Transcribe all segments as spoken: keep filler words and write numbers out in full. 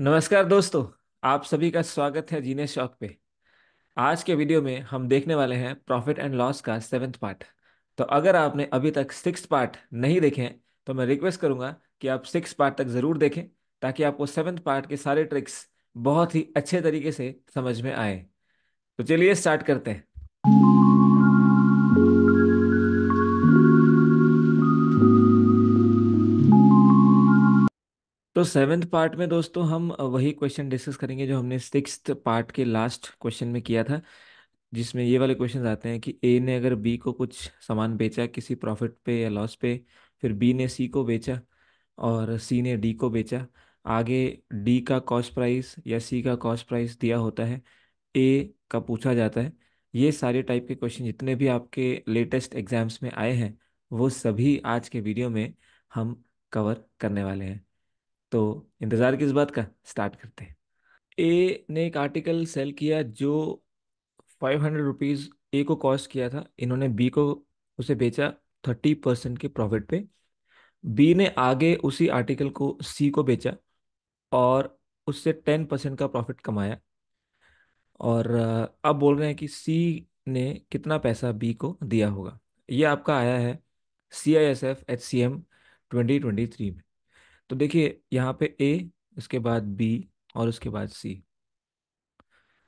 नमस्कार दोस्तों, आप सभी का स्वागत है जीनियस चॉक पे। आज के वीडियो में हम देखने वाले हैं प्रॉफिट एंड लॉस का सेवेंथ पार्ट। तो अगर आपने अभी तक सिक्स्थ पार्ट नहीं देखे हैं तो मैं रिक्वेस्ट करूंगा कि आप सिक्स्थ पार्ट तक ज़रूर देखें, ताकि आपको सेवेंथ पार्ट के सारे ट्रिक्स बहुत ही अच्छे तरीके से समझ में आए। तो चलिए स्टार्ट करते हैं। तो सेवेंथ पार्ट में दोस्तों हम वही क्वेश्चन डिस्कस करेंगे जो हमने सिक्स्थ पार्ट के लास्ट क्वेश्चन में किया था, जिसमें ये वाले क्वेश्चन आते हैं कि ए ने अगर बी को कुछ सामान बेचा किसी प्रॉफिट पे या लॉस पे, फिर बी ने सी को बेचा और सी ने डी को बेचा। आगे डी का कॉस्ट प्राइस या सी का कॉस्ट प्राइस दिया होता है, ए का पूछा जाता है। ये सारे टाइप के क्वेश्चन जितने भी आपके लेटेस्ट एग्जाम्स में आए हैं वो सभी आज के वीडियो में हम कवर करने वाले हैं। तो इंतज़ार किस बात का, स्टार्ट करते हैं। ए ने एक आर्टिकल सेल किया जो फाइव हंड्रेड रुपीज़ ए को कॉस्ट किया था। इन्होंने बी को उसे बेचा थर्टी परसेंट के प्रॉफिट पे। बी ने आगे उसी आर्टिकल को सी को बेचा और उससे टेन परसेंट का प्रॉफिट कमाया। और अब बोल रहे हैं कि सी ने कितना पैसा बी को दिया होगा। ये आपका आया है C I S F H C M twenty twenty three में। तो देखिए यहाँ पे ए, उसके बाद बी और उसके बाद सी।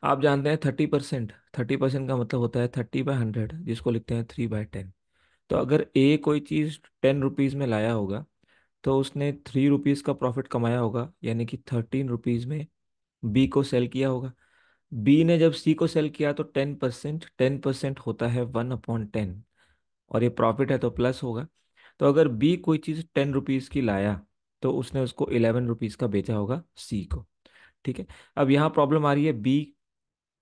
आप जानते हैं थर्टी परसेंट थर्टी परसेंट का मतलब होता है थर्टी बाय हंड्रेड, जिसको लिखते हैं थ्री बाय टेन। तो अगर ए कोई चीज़ टेन रुपीज़ में लाया होगा तो उसने थ्री रुपीज़ का प्रॉफिट कमाया होगा, यानी कि थर्टीन रुपीज़ में बी को सेल किया होगा। बी ने जब सी को सेल किया तो टेन परसेंट टेन परसेंट होता है वन अपॉन टेन, और ये प्रॉफिट है तो प्लस होगा। तो अगर बी कोई चीज़ टेन रुपीज़ की लाया तो उसने उसको इलेवन रुपीज़ का बेचा होगा सी को। ठीक है, अब यहाँ प्रॉब्लम आ रही है बी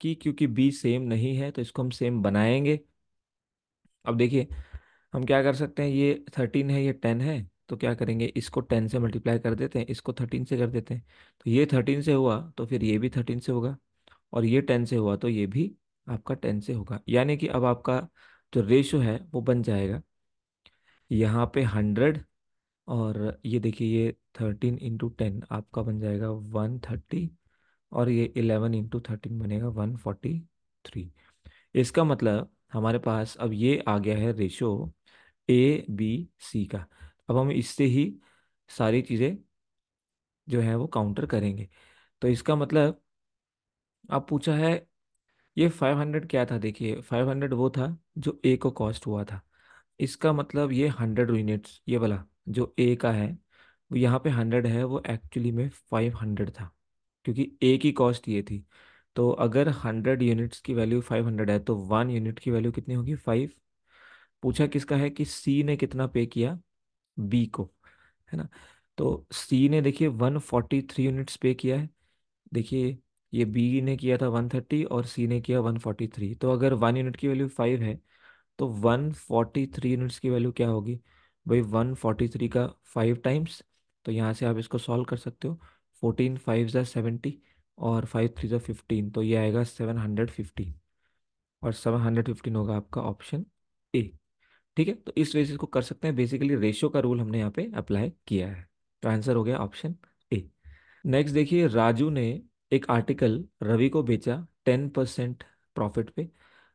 की, क्योंकि बी सेम नहीं है तो इसको हम सेम बनाएंगे। अब देखिए हम क्या कर सकते हैं, ये थर्टीन है ये टेन है, तो क्या करेंगे इसको टेन से मल्टीप्लाई कर देते हैं, इसको थर्टीन से कर देते हैं। तो ये थर्टीन से हुआ तो फिर ये भी थर्टीन से होगा, और ये टेन से हुआ तो ये भी आपका टेन से होगा। यानी कि अब आपका जो रेशो है वो बन जाएगा यहाँ पर हंड्रेड, और ये देखिए ये थर्टीन इंटू टेन आपका बन जाएगा वन थर्टी, और ये इलेवन इंटू थर्टीन बनेगा वन फोर्टी थ्री। इसका मतलब हमारे पास अब ये आ गया है रेशो ए बी सी का। अब हम इससे ही सारी चीज़ें जो है वो काउंटर करेंगे। तो इसका मतलब अब पूछा है ये फाइव हंड्रेड क्या था। देखिए फाइव हंड्रेड वो था जो ए को कॉस्ट हुआ था। इसका मतलब ये हंड्रेड यूनिट्स, ये वाला जो ए का है वो यहाँ पे हंड्रेड है, वो एक्चुअली में फाइव हंड्रेड था, क्योंकि ए की कॉस्ट ये थी। तो अगर हंड्रेड यूनिट्स की वैल्यू फाइव हंड्रेड है तो वन यूनिट की वैल्यू कितनी होगी, फाइव। पूछा किसका है कि सी ने कितना पे किया बी को, है ना। तो सी ने देखिए वन फोर्टी थ्री यूनिट्स पे किया है। देखिए ये बी ने किया था वन थर्टी और सी ने किया वन फोर्टी थ्री। तो अगर वन यूनिट की वैल्यू फाइव है तो वन फोर्टी थ्री यूनिट्स की वैल्यू क्या होगी भाई, वन फोर्टी थ्री का फाइव टाइम्स। तो यहाँ से आप इसको सॉल्व कर सकते हो, फोर्टीन फाइव ज़ा सेवेंटी और फाइव थ्री ज़ा फिफ्टीन, तो ये आएगा सेवन हंड्रेड फिफ्टीन, और सेवन हंड्रेड फिफ्टीन होगा आपका ऑप्शन ए। ठीक है, तो इस बेसिस को कर सकते हैं। बेसिकली रेशियो का रूल हमने यहाँ पे अप्लाई किया है। तो आंसर हो गया ऑप्शन ए। नेक्स्ट देखिए, राजू ने एक आर्टिकल रवि को बेचा टेन परसेंट प्रॉफिट पे।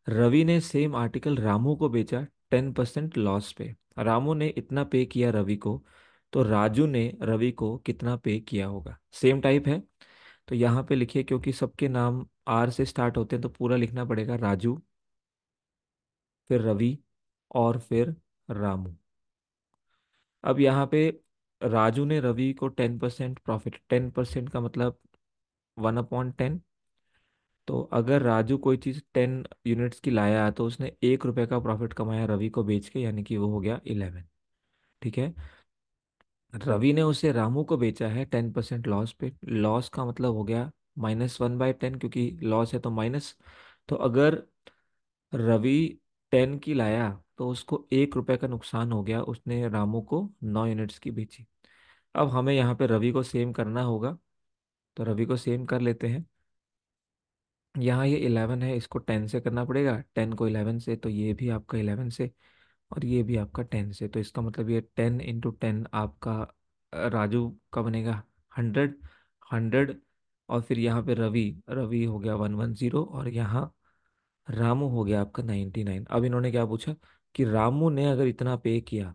रवि ने सेम आर्टिकल रामू को बेचा टेन परसेंट लॉस पे। रामू ने इतना पे किया रवि को, तो राजू ने रवि को कितना पे किया होगा। सेम टाइप है तो यहाँ पे लिखिए, क्योंकि सबके नाम आर से स्टार्ट होते हैं तो पूरा लिखना पड़ेगा, राजू फिर रवि और फिर रामू। अब यहाँ पे राजू ने रवि को ten percent profit, ten percent का मतलब वन अपॉन टेन। तो अगर राजू कोई चीज़ टेन यूनिट्स की लाया तो उसने एक रुपये का प्रॉफिट कमाया रवि को बेच के, यानी कि वो हो गया इलेवन। ठीक है, रवि ने उसे रामू को बेचा है टेन परसेंट लॉस पे। लॉस का मतलब हो गया माइनस वन बाई टेन, क्योंकि लॉस है तो माइनस। तो अगर रवि टेन की लाया तो उसको एक रुपये का नुकसान हो गया, उसने रामू को नौ यूनिट्स की बेची। अब हमें यहाँ पर रवि को सेम करना होगा, तो रवि को सेम कर लेते हैं। यहाँ ये इलेवन है, इसको टेन से करना पड़ेगा, टेन को इलेवन से, तो ये भी आपका इलेवन से और ये भी आपका टेन से। तो इसका मतलब ये टेन इंटू टेन आपका राजू का बनेगा हंड्रेड, हंड्रेड और फिर यहाँ पे रवि रवि हो गया वन वन जीरो, और यहाँ रामू हो गया आपका नाइन्टी नाइन। अब इन्होंने क्या पूछा कि रामू ने अगर इतना पे किया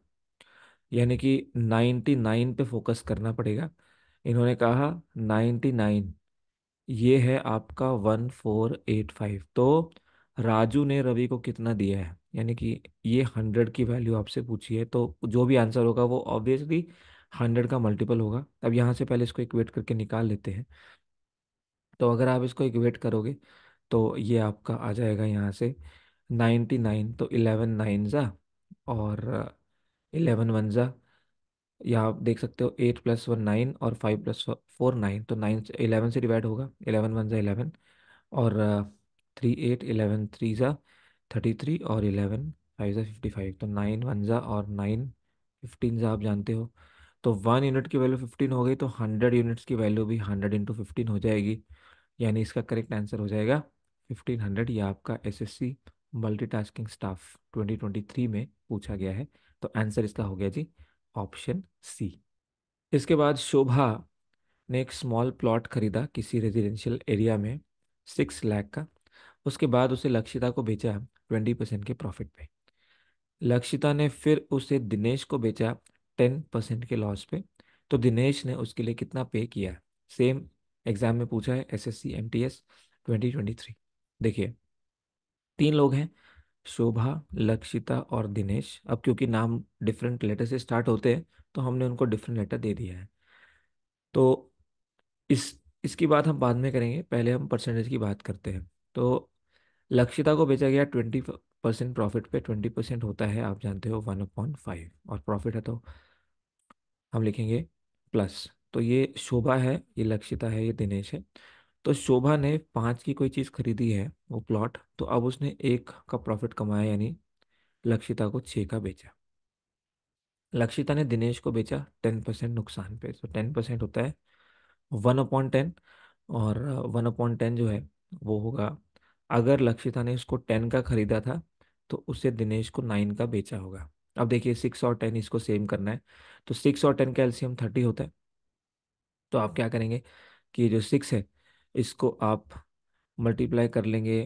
यानी कि नाइन्टी नाइन पे फोकस करना पड़ेगा। इन्होंने कहा नाइन्टी नाइन, ये है आपका वन फोर एट फाइव। तो राजू ने रवि को कितना दिया है, यानी कि ये हंड्रेड की वैल्यू आपसे पूछी है, तो जो भी आंसर होगा वो ऑब्वियसली हंड्रेड का मल्टीपल होगा। अब यहाँ से पहले इसको इक्वेट करके निकाल लेते हैं। तो अगर आप इसको इक्वेट करोगे तो ये आपका आ जाएगा यहाँ से नाइन्टी नाइन, तो इलेवन नाइन ज़ा और इलेवन वन ज़ा, यहाँ आप देख सकते हो एट प्लस वन नाइन और फाइव प्लस फोर नाइन, तो नाइन इलेवन से डिवाइड होगा, इलेवन वन ज़ा इलेवन और थ्री एट, इलेवन थ्री ज़ा थर्टी थ्री और इलेवन फाइव ज़ा फिफ्टी फाइव, तो नाइन वन ज़ा और नाइन फिफ्टीन ज़ा आप जानते हो। तो वन यूनिट की वैल्यू फिफ्टीन हो गई, तो हंड्रेड यूनिट्स की वैल्यू भी हंड्रेड इंटू फिफ्टीन हो जाएगी, यानी इसका करेक्ट आंसर हो जाएगा फिफ्टीन हंड्रेड। ये आपका SSC multitasking staff twenty twenty three में पूछा गया है, तो आंसर इसका हो गया जी ऑप्शन सी। इसके बाद शोभा ने एक स्मॉल प्लॉट खरीदा किसी रेजिडेंशियल एरिया में सिक्स लाख का, उसके बाद उसे लक्षिता को बेचा ट्वेंटी परसेंट के प्रॉफिट पे। लक्षिता ने फिर उसे दिनेश को बेचा टेन परसेंट के लॉस पे, तो दिनेश ने उसके लिए कितना पे किया? सेम एग्जाम में पूछा है SSC MTS twenty twenty three. देखिए तीन लोग हैं, शोभा, लक्षिता और दिनेश। अब क्योंकि नाम डिफरेंट लेटर से स्टार्ट होते हैं तो हमने उनको डिफरेंट लेटर दे दिया है, तो इस इसकी बात हम बाद में करेंगे, पहले हम परसेंटेज की बात करते हैं। तो लक्षिता को बेचा गया ट्वेंटी परसेंट प्रॉफिट पे, ट्वेंटी परसेंट होता है आप जानते हो वन अपॉइंट फाइव और प्रॉफिट है तो हम लिखेंगे प्लस। तो ये शोभा है, ये लक्षिता है, ये दिनेश है। तो शोभा ने पाँच की कोई चीज़ खरीदी है वो प्लॉट, तो अब उसने एक का प्रॉफिट कमाया यानी लक्षिता को छः का बेचा। लक्षिता ने दिनेश को बेचा टेन परसेंट नुकसान पे, तो टेन परसेंट होता है वन अपॉन टेन, और वन अपॉन टेन जो है वो होगा, अगर लक्षिता ने इसको टेन का खरीदा था तो उसे दिनेश को नाइन का बेचा होगा। अब देखिए सिक्स और टेन इसको सेम करना है, तो सिक्स और टेन का एलसीएम थर्टी होता है, तो आप क्या करेंगे कि जो सिक्स है इसको आप मल्टीप्लाई कर लेंगे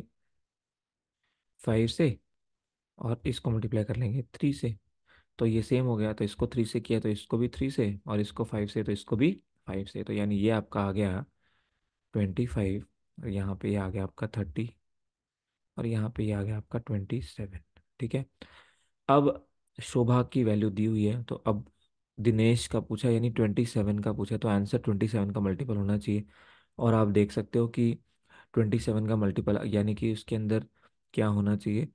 फाइव से और इसको मल्टीप्लाई कर लेंगे थ्री से, तो ये सेम हो गया, तो इसको थ्री से किया तो इसको भी थ्री से और इसको फाइव से तो इसको भी फाइव से, तो यानी ये आपका आ गया ट्वेंटी फाइव, और यहाँ पे ये आ गया आपका थर्टी और यहाँ पे ये आ गया आपका ट्वेंटी सेवन। ठीक है, अब शोभा की वैल्यू दी हुई है, तो अब दिनेश का पूछा यानी ट्वेंटी सेवन का पूछा, तो आंसर ट्वेंटी सेवन का मल्टीपल होना चाहिए। और आप देख सकते हो कि ट्वेंटी सेवन का मल्टीपल यानी कि उसके अंदर क्या होना चाहिए,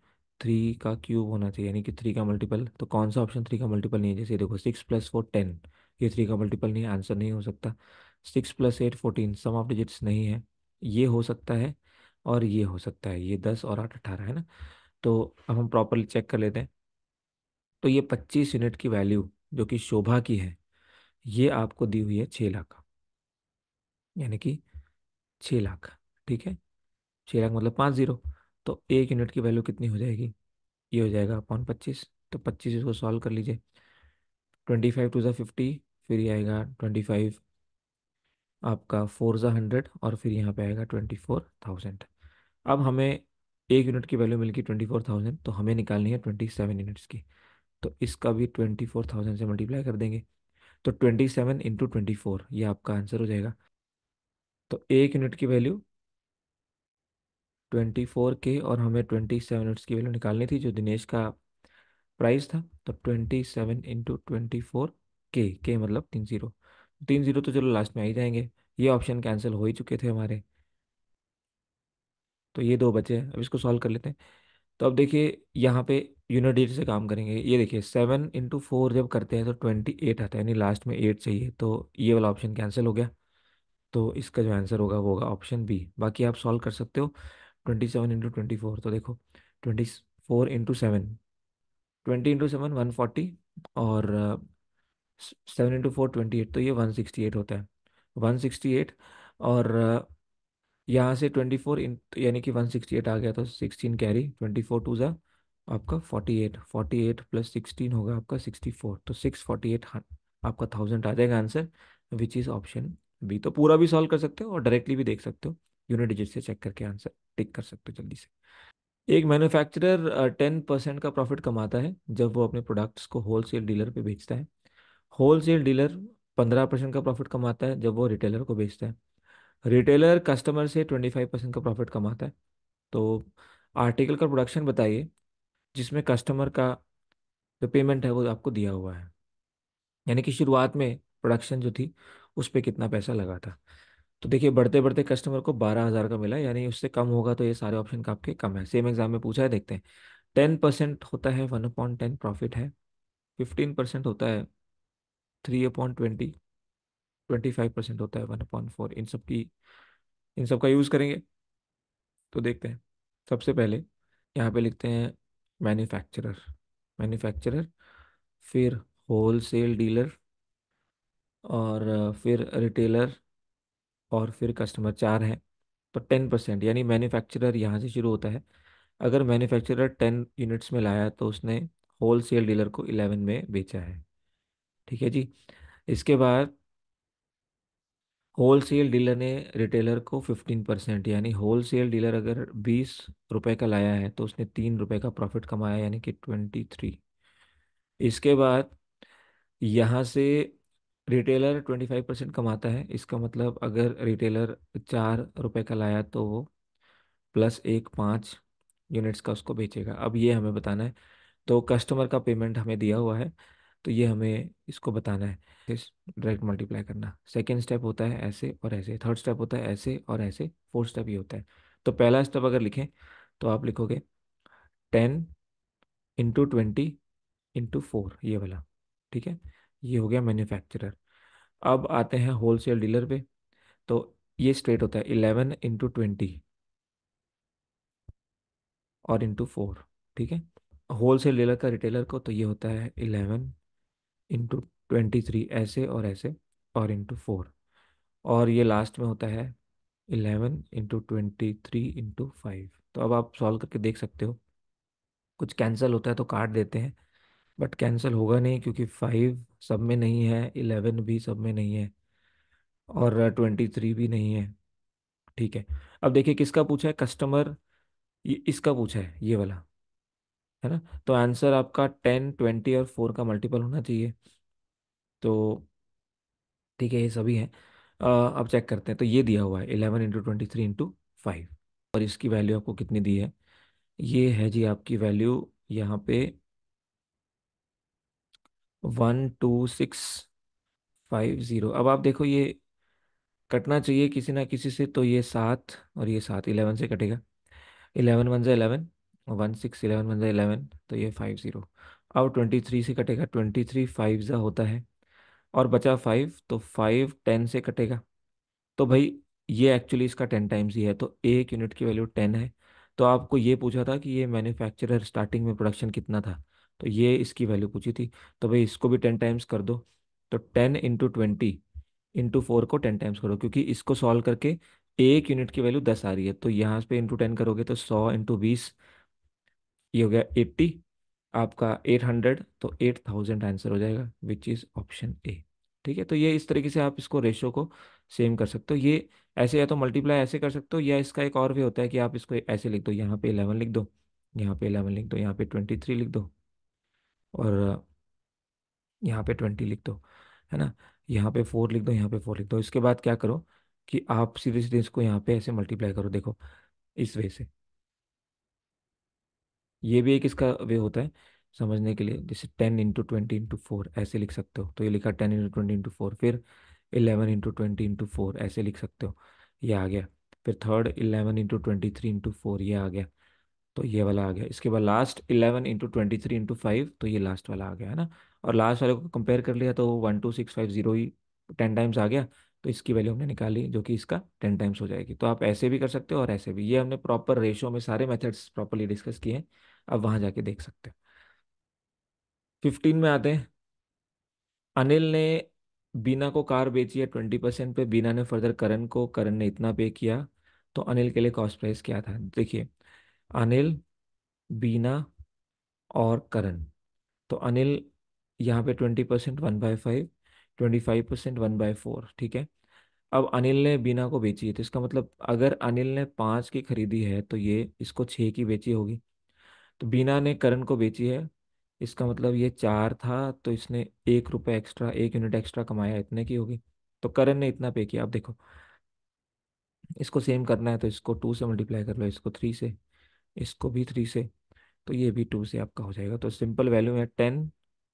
थ्री का क्यूब होना चाहिए, यानी कि थ्री का मल्टीपल। तो कौन सा ऑप्शन थ्री का मल्टीपल नहीं है? जैसे देखो सिक्स प्लस फोर टेन, ये थ्री का मल्टीपल नहीं, आंसर नहीं हो सकता। Six plus eight fourteen, sum of digits नहीं है, ये हो सकता है और ये हो सकता है, ये दस और आठ अठारह है ना। तो अब हम प्रॉपरली चेक कर लेते हैं। तो ये पच्चीस यूनिट की वैल्यू जो कि शोभा की है ये आपको दी हुई है छः लाख, यानी कि छः लाख। ठीक है, छः लाख मतलब पाँच जीरो, तो एक यूनिट की वैल्यू कितनी हो जाएगी? ये हो जाएगा अपॉन पच्चीस, तो पच्चीस इसको सॉल्व कर लीजिए। ट्वेंटी फाइव टू ज़ा फिफ्टी, फिर ये आएगा ट्वेंटी फाइव आपका फोर ज़ा हंड्रेड और फिर यहाँ पे आएगा ट्वेंटी फोर थाउजेंड। अब हमें एक यूनिट की वैल्यू मिल गई ट्वेंटी फोर थाउजेंड, तो हमें निकालनी है ट्वेंटी सेवन यूनिट्स की, तो इसका भी ट्वेंटी फोर थाउजेंड से मल्टीप्लाई कर देंगे, तो twenty seven into twenty four ये आपका आंसर हो जाएगा। तो एक यूनिट की वैल्यू ट्वेंटी फोर के और हमें ट्वेंटी सेवन यूनिट्स की वैल्यू निकालनी थी जो दिनेश का प्राइस था, तो twenty seven into twenty four के के मतलब तीन जीरो, तीन जीरो तो चलो लास्ट में आ ही जाएंगे, ये ऑप्शन कैंसिल हो ही चुके थे हमारे, तो ये दो बचे हैं। अब इसको सॉल्व कर लेते हैं। तो अब देखिए यहाँ पे यूनिट डिजिट से काम करेंगे। ये देखिए सेवन इंटू फोर जब करते हैं तो ट्वेंटी एट आता है, यानी लास्ट में एट चाहिए, तो ये वाला ऑप्शन कैंसिल हो गया, तो इसका जो आंसर होगा वो होगा ऑप्शन बी। बाकी आप सॉल्व कर सकते हो twenty seven into twenty four, तो देखो twenty four into seven, twenty into seven one forty और seven into four twenty eight, तो ये वन सिक्सटी एट होता है, वन सिक्सटी एट और यहाँ से ट्वेंटी फोर इन यानी कि वन सिक्सटी एट आ गया, तो sixteen carry, twenty four two ज़ा आपका forty eight, forty eight plus sixteen होगा आपका सिक्सटी फोर, तो सिक्स फोर्टी एट आपका थाउजेंड आ जाएगा answer, which is option B, तो पूरा भी सॉल्व कर सकते हो और डायरेक्टली भी देख सकते हो, यूनिट डिजिट से चेक करके आंसर टिक कर सकते हो जल्दी से। एक मैन्युफैक्चरर टेन परसेंट का प्रॉफिट कमाता है जब वो अपने प्रोडक्ट्स को होलसेल डीलर पे बेचता है। होलसेल डीलर पंद्रह परसेंट का प्रॉफिट कमाता है जब वो रिटेलर को बेचता है। रिटेलर कस्टमर से ट्वेंटी फाइव परसेंट का प्रॉफिट कमाता है। तो आर्टिकल का प्रोडक्शन बताइए जिसमें कस्टमर का जो पेमेंट है वो आपको दिया हुआ है, यानी कि शुरुआत में प्रोडक्शन जो थी उस पर कितना पैसा लगा था। तो देखिए बढ़ते बढ़ते कस्टमर को बारह हज़ार का मिला, यानी उससे कम होगा तो ये सारे ऑप्शन का आपके कम है। सेम एग्जाम में पूछा है, देखते हैं। टेन परसेंट होता है वन अपॉइंट टेन प्रॉफिट है, फिफ्टीन परसेंट होता है three upon twenty, twenty five percent होता है वन अपॉइंट फोर। इन सब की इन सब का यूज़ करेंगे तो देखते हैं। सबसे पहले यहाँ पे लिखते हैं मैन्युफैक्चरर मैन्युफैक्चरर फिर होलसेल डीलर और फिर रिटेलर और फिर कस्टमर, चार हैं। तो टेन परसेंट यानी मैन्युफैक्चरर यहाँ से शुरू होता है। अगर मैन्युफैक्चरर टेन यूनिट्स में लाया तो उसने होलसेल डीलर को इलेवन में बेचा है, ठीक है जी। इसके बाद होलसेल डीलर ने रिटेलर को फिफ्टीन परसेंट, यानी होलसेल डीलर अगर बीस रुपए का लाया है तो उसने तीन रुपए का प्रॉफिट कमाया, यानी कि ट्वेंटी थ्री। इसके बाद यहाँ से रिटेलर ट्वेंटी फाइव परसेंट कमाता है। इसका मतलब अगर रिटेलर चार रुपए का लाया तो वो प्लस एक पाँच यूनिट्स का उसको बेचेगा। अब ये हमें बताना है, तो कस्टमर का पेमेंट हमें दिया हुआ है तो ये हमें इसको बताना है, डायरेक्ट मल्टीप्लाई करना। सेकेंड स्टेप होता है ऐसे और ऐसे, थर्ड स्टेप होता है ऐसे और ऐसे, फोर्थ स्टेप ये होता है। तो पहला स्टेप अगर लिखें तो आप लिखोगे ten into twenty into four, ये वाला, ठीक है। ये हो गया मैन्युफैक्चरर। अब आते हैं होलसेल डीलर पे, तो ये स्ट्रेट होता है इलेवन इंटू ट्वेंटी और इंटू फोर, ठीक है। होलसेल डीलर का रिटेलर को तो ये होता है इलेवन इंटू ट्वेंटी थ्री ऐसे और ऐसे और इंटू फोर, और ये लास्ट में होता है eleven into twenty three into five. तो अब आप सॉल्व करके देख सकते हो। कुछ कैंसिल होता है तो काट देते हैं, बट कैंसिल होगा नहीं क्योंकि फाइव सब में नहीं है, इलेवन भी सब में नहीं है और ट्वेंटी थ्री भी नहीं है, ठीक है। अब देखिए किसका पूछा है, कस्टमर, ये इसका पूछा है, ये वाला है ना। तो आंसर आपका टेन ट्वेंटी और फोर का मल्टीपल होना चाहिए, तो ठीक है ये सभी हैं। अब चेक करते हैं। तो ये दिया हुआ है eleven into twenty three into five, और इसकी वैल्यू आपको कितनी दी है, ये है जी आपकी वैल्यू यहाँ पे one two six five zero. अब आप देखो ये कटना चाहिए किसी ना किसी से, तो ये सात और ये सात, इलेवन से कटेगा। इलेवन वन ज़ा eleven, one six, eleven one ज़ा इलेवन, तो ये फाइव ज़ीरो। अब ट्वेंटी थ्री से कटेगा, ट्वेंटी थ्री फाइव ज़ा होता है और बचा फाइव, तो फाइव टेन से कटेगा। तो भाई ये एक्चुअली इसका टेन टाइम्स ही है, तो एक यूनिट की वैल्यू टेन है। तो आपको ये पूछा था कि ये मैन्युफैक्चरर स्टार्टिंग में प्रोडक्शन कितना था, तो ये इसकी वैल्यू पूछी थी। तो भाई इसको भी टेन टाइम्स कर दो, तो ten into twenty into four को टेन टाइम्स करो, क्योंकि इसको सॉल्व करके एक यूनिट की वैल्यू दस आ रही है। तो यहाँ पे इंटू टेन करोगे तो सौ इंटू बीस, ये हो गया एट्टी, आपका एट हंड्रेड, तो एट थाउजेंड आंसर हो जाएगा, विच इज़ ऑप्शन ए, ठीक है। तो ये इस तरीके से आप इसको रेशो को सेम कर सकते हो। ये ऐसे या तो मल्टीप्लाई ऐसे कर सकते हो, या इसका एक और वे होता है कि आप इसको ऐसे लिख दो, यहाँ पे इलेवन लिख दो, यहाँ पे इलेवन लिख दो, यहाँ पे ट्वेंटी थ्री लिख दो और यहाँ पे ट्वेंटी लिख दो, है ना, यहाँ पे फोर लिख दो, यहाँ पे फोर लिख दो। इसके बाद क्या करो कि आप सीधे सीधे इसको यहाँ पे ऐसे मल्टीप्लाई करो, देखो इस वे से। ये भी एक इसका वे होता है समझने के लिए, जैसे ten into twenty into four ऐसे लिख सकते हो, तो ये लिखा ten into twenty into four, फिर eleven into twenty into four ऐसे लिख सकते हो, ये आ गया। फिर third eleven into twenty three into four, ये आ गया, तो ये वाला आ गया। इसके बाद last eleven into twenty three into five, तो ये लास्ट वाला आ गया, है ना। और लास्ट वाले को कंपेयर कर लिया तो one two six five zero ही टेन टाइम्स आ गया, तो इसकी वैल्यू हमने निकाली जो कि इसका टेन टाइम्स हो जाएगी। तो आप ऐसे भी कर सकते हो और ऐसे भी। ये हमने प्रॉपर रेशो में सारे मेथड्स प्रॉपरली डिस्कस किए हैं, आप वहाँ जाके देख सकते हो। फिफ्टीन में आते हैं। अनिल ने बीना को कार बेची है ट्वेंटी परसेंट पे, बीना ने फर्दर करण को, करण ने इतना पे किया, तो अनिल के लिए कॉस्ट प्राइस क्या था। देखिए अनिल, बीना और करण, तो अनिल यहाँ पे twenty percent one by five, twenty five percent one by four, ठीक है। अब अनिल ने बीना को बेची है, तो इसका मतलब अगर अनिल ने पाँच की खरीदी है तो ये इसको छः की बेची होगी। तो बीना ने करण को बेची है, इसका मतलब ये चार था तो इसने एक रुपये एक्स्ट्रा, एक यूनिट एक्स्ट्रा कमाया, इतने की होगी। तो करण ने इतना पे किया। आप देखो इसको सेम करना है तो इसको टू से मल्टीप्लाई कर लो, इसको थ्री से, इसको भी थ्री से, तो ये भी टू से आपका हो जाएगा। तो सिंपल वैल्यू है टेन,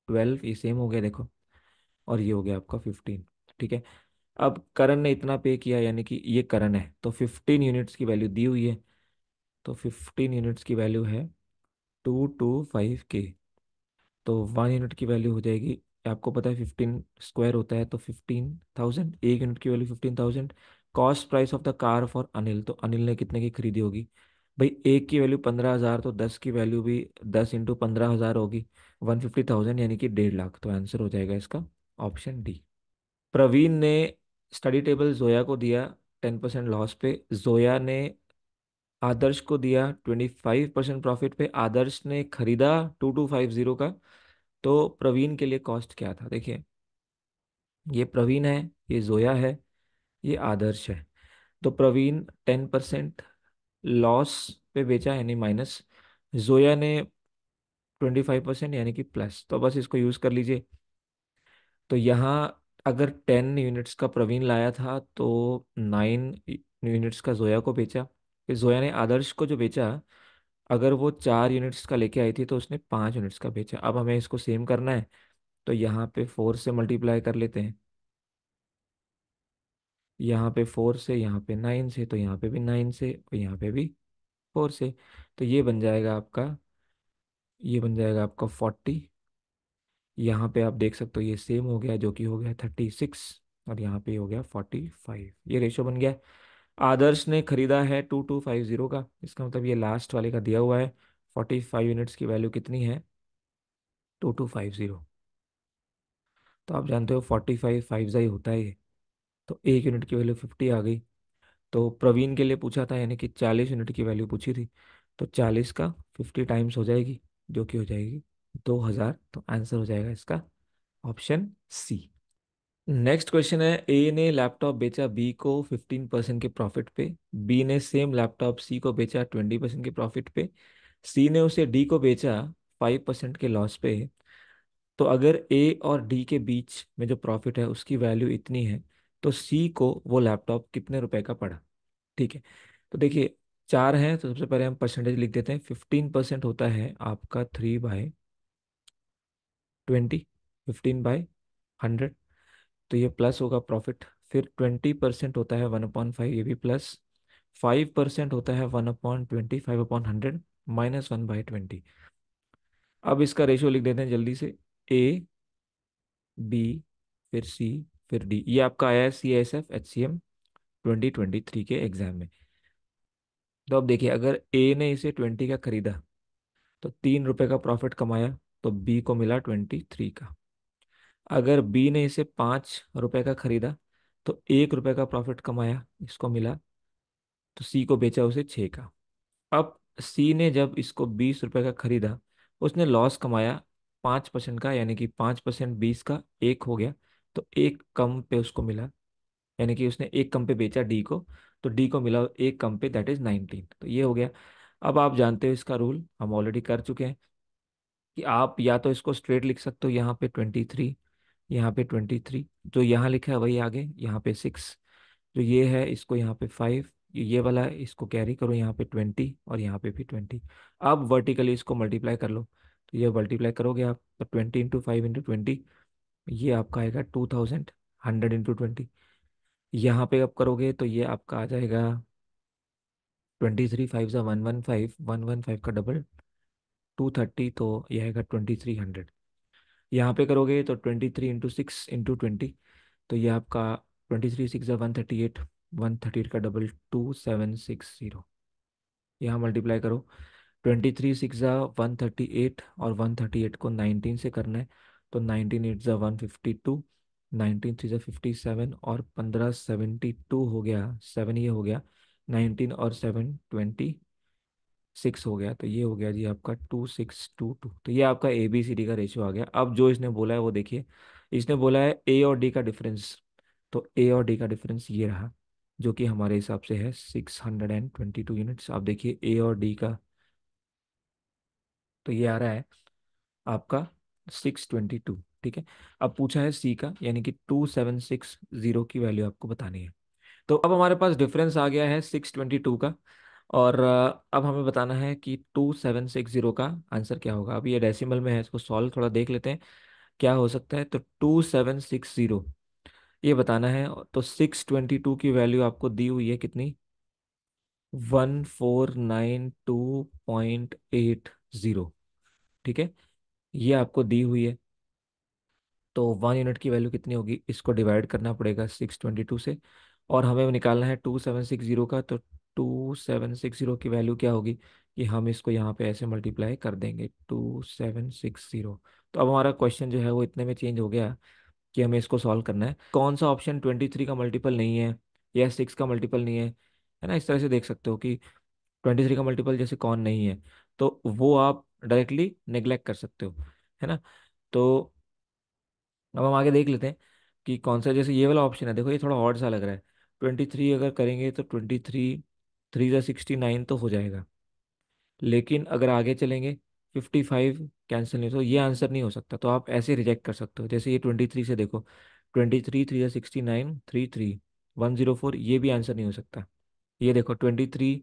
ट्वेल्व, ये सेम हो गया देखो, और ये हो गया आपका फिफ्टीन। ठीक है, अब करण ने इतना पे किया यानी कि ये करण है, तो फिफ्टीन यूनिट्स की वैल्यू दी हुई है, तो फिफ्टीन यूनिट्स की वैल्यू है टू टू फाइव के। तो वन यूनिट की वैल्यू हो जाएगी, आपको पता है फिफ्टीन स्क्वायर होता है तो फिफ्टीन थाउजेंड, एक यूनिट की value fifteen thousand. Cost price of the car for Anil, तो अनिल ने कितने की खरीदी होगी भाई, एक की वैल्यू पंद्रह हज़ार, तो दस की वैल्यू भी दस इंटू पंद्रह हज़ार होगी, वन फिफ्टी थाउजेंड यानी कि डेढ़ लाख। तो आंसर हो जाएगा इसका ऑप्शन डी। प्रवीण ने स्टडी टेबल जोया को दिया टेन परसेंट लॉस पे, जोया ने आदर्श को दिया ट्वेंटी फाइव परसेंट प्रॉफिट पे, आदर्श ने खरीदा टू टू फाइव जीरो का। तो प्रवीण के लिए कॉस्ट क्या था, देखिए ये प्रवीण है, ये जोया है, ये आदर्श है। तो प्रवीण टेन परसेंट लॉस पे बेचा यानी माइनस, जोया ने ट्वेंटी फाइव परसेंट यानी कि प्लस। तो बस इसको यूज़ कर लीजिए। तो यहाँ अगर टेन यूनिट्स का प्रवीण लाया था तो नाइन यूनिट्स का जोया को बेचा। जोया ने आदर्श को जो बेचा, अगर वो चार यूनिट्स का लेके आई थी तो उसने पाँच यूनिट्स का बेचा। अब हमें इसको सेम करना है तो यहाँ पे फोर से मल्टीप्लाई कर लेते हैं, यहाँ पे फोर से, यहाँ पे नाइन से, तो यहाँ पे भी नाइन से और यहाँ पे भी फोर से। तो ये बन जाएगा आपका, ये बन जाएगा आपका फोर्टी। यहाँ पे आप देख सकते हो ये सेम हो गया, जो कि हो गया थर्टी सिक्स और यहाँ पे हो गया फोर्टी फाइव। ये रेशो बन गया। आदर्श ने खरीदा है टू टू फाइव जीरो का, इसका मतलब ये लास्ट वाले का दिया हुआ है। फोर्टी फाइव यूनिट्स की वैल्यू कितनी है, टू टू फाइव जीरो। तो आप जानते हो फोर्टी फाइव फाइव ज़ाई होता है ये। तो एक यूनिट की वैल्यू फिफ्टी आ गई। तो प्रवीण के लिए पूछा था यानी कि चालीस यूनिट की वैल्यू पूछी थी, तो चालीस का फिफ्टी टाइम्स हो जाएगी, जो कि हो जाएगी दो हज़ार। तो आंसर हो जाएगा इसका ऑप्शन सी। नेक्स्ट क्वेश्चन है, ए ने लैपटॉप बेचा बी को फिफ्टीन परसेंट के प्रॉफिट पे, बी ने सेम लैपटॉप सी को बेचा ट्वेंटी परसेंट के प्रॉफिट पे, सी ने उसे डी को बेचा फाइव परसेंट के लॉस पे। तो अगर ए और डी के बीच में जो प्रॉफिट है उसकी वैल्यू इतनी है तो सी को वो लैपटॉप कितने रुपए का पड़ा। ठीक है, तो देखिए चार हैं तो सबसे पहले हम परसेंटेज लिख देते हैं। फिफ्टीन परसेंट होता है आपका three by twenty, fifteen by hundred, तो ये प्लस होगा प्रॉफिट। फिर ट्वेंटी परसेंट होता है वन अपॉन फाइव, ये भी प्लस। फाइव परसेंट होता है one upon twenty, five upon hundred minus one by twenty. अब इसका रेशियो लिख देते हैं जल्दी से, ए बी फिर सी फिर डी। ये आपका आया है C S F H C M twenty twenty three के एग्जाम में। तो अब देखिए अगर ए ने इसे ट्वेंटी का खरीदा तो तीन रुपये का प्रॉफिट कमाया, तो बी को मिला ट्वेंटी थ्री का। अगर बी ने इसे पाँच रुपए का खरीदा तो एक रुपए का प्रॉफिट कमाया, इसको मिला, तो सी को बेचा उसे छः का। अब सी ने जब इसको बीस रुपए का खरीदा उसने लॉस कमाया पाँच परसेंट का, यानी कि पाँच परसेंट बीस का एक हो गया, तो एक कम पे उसको मिला, यानी कि उसने एक कम पे बेचा डी को, तो डी को मिला एक कम पे, दैट इज़ नाइनटीन। तो ये हो गया। अब आप जानते हो इसका रूल हम ऑलरेडी कर चुके हैं कि आप या तो इसको स्ट्रेट लिख सकते हो, यहाँ पे ट्वेंटी थ्री, यहाँ पे ट्वेंटी थ्री, जो यहाँ लिखा है वही आगे, यहाँ पे सिक्स जो ये है इसको यहाँ पे फाइव, ये वाला इसको कैरी करो, यहाँ पे ट्वेंटी और यहाँ पे भी ट्वेंटी। अब वर्टिकली इसको मल्टीप्लाई कर लो, तो ये मल्टीप्लाई करोगे आप, तो twenty into five into twenty, ये आपका आएगा two thousand. Hundred into twenty यहाँ पे आप करोगे तो ये आपका आ जाएगा ट्वेंटी थ्री फाइव सा one one five, one one five का डबल टू थर्टी, तो यह आएगा ट्वेंटी थ्री हंड्रेड। यहाँ पे करोगे तो twenty three into six into twenty, तो ये आपका ट्वेंटी थ्री सिक्स या one thirty eight, one thirty eight का double two seven six zero. यहाँ मल्टीप्लाई करो, ट्वेंटी थ्री सिक्स या वन थर्टी एट और वन थर्टी एट को नाइनटीन से करना है, तो नाइनटीन एट या one fifty two, nineteen three या फिफ्टी सेवन और पंद्रह सेवेंटी टू हो गया, सेवन ये हो गया, नाइनटीन और सेवन ट्वेंटी सिक्स हो गया, तो ये हो गया जी आपका टू सिक्स टू टू। तो ये आपका ए बी सी डी का रेशियो आ गया। अब जो इसने बोला है वो देखिए, इसने बोला है ए और डी का डिफरेंस, तो ए और डी का डिफरेंस ये रहा, जो कि हमारे हिसाब से है six hundred twenty two units. आप देखिए ए और डी का, तो ये आ रहा है आपका सिक्स ट्वेंटी टू। ठीक है, अब पूछा है सी का, यानी कि टू सेवन सिक्स जीरो की वैल्यू आपको बतानी है। तो अब हमारे पास डिफरेंस आ गया है सिक्स ट्वेंटी टू का, और अब हमें बताना है कि टू सेवन सिक्स जीरो का आंसर क्या होगा। अब ये डेसिमल में है, इसको सॉल्व थोड़ा देख लेते हैं क्या हो सकता है। तो टू सेवन सिक्स जीरो ये बताना है, तो सिक्स ट्वेंटी टू की वैल्यू आपको दी हुई है कितनी, one four nine two point eight zero. ठीक है, ये आपको दी हुई है, तो वन यूनिट की वैल्यू कितनी होगी, इसको डिवाइड करना पड़ेगा सिक्स ट्वेंटी टू से, और हमें निकालना है टू सेवन सिक्स जीरो का। तो टू सेवन सिक्स जीरो की वैल्यू क्या होगी, कि हम इसको यहाँ पे ऐसे मल्टीप्लाई कर देंगे टू सेवन सिक्स जीरो। तो अब हमारा क्वेश्चन जो है वो इतने में चेंज हो गया कि हमें इसको सॉल्व करना है। कौन सा ऑप्शन ट्वेंटी थ्री का मल्टीपल नहीं है या सिक्स का मल्टीपल नहीं है, है ना। इस तरह से देख सकते हो कि ट्वेंटी थ्री का मल्टीपल जैसे कौन नहीं है, तो वो आप डायरेक्टली नेग्लेक्ट कर सकते हो, है ना। तो अब हम आगे देख लेते हैं कि कौन सा, जैसे ये वाला ऑप्शन है, देखो ये थोड़ा ऑड सा लग रहा है। ट्वेंटी थ्री अगर करेंगे तो ट्वेंटी थ्री थ्री ज़ा सिक्सटी नाइन तो हो जाएगा, लेकिन अगर आगे चलेंगे फिफ्टी फाइव कैंसिल नहीं, तो ये आंसर नहीं हो सकता। तो आप ऐसे रिजेक्ट कर सकते हो, जैसे ये ट्वेंटी थ्री से देखो, ट्वेंटी थ्री थ्री ज़ा sixty nine three three one zero four, ये भी आंसर नहीं हो सकता। ये देखो ट्वेंटी थ्री